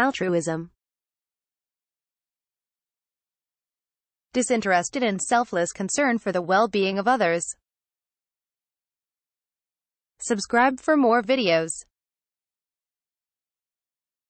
Altruism. Disinterested and selfless concern for the well-being of others. Subscribe for more videos.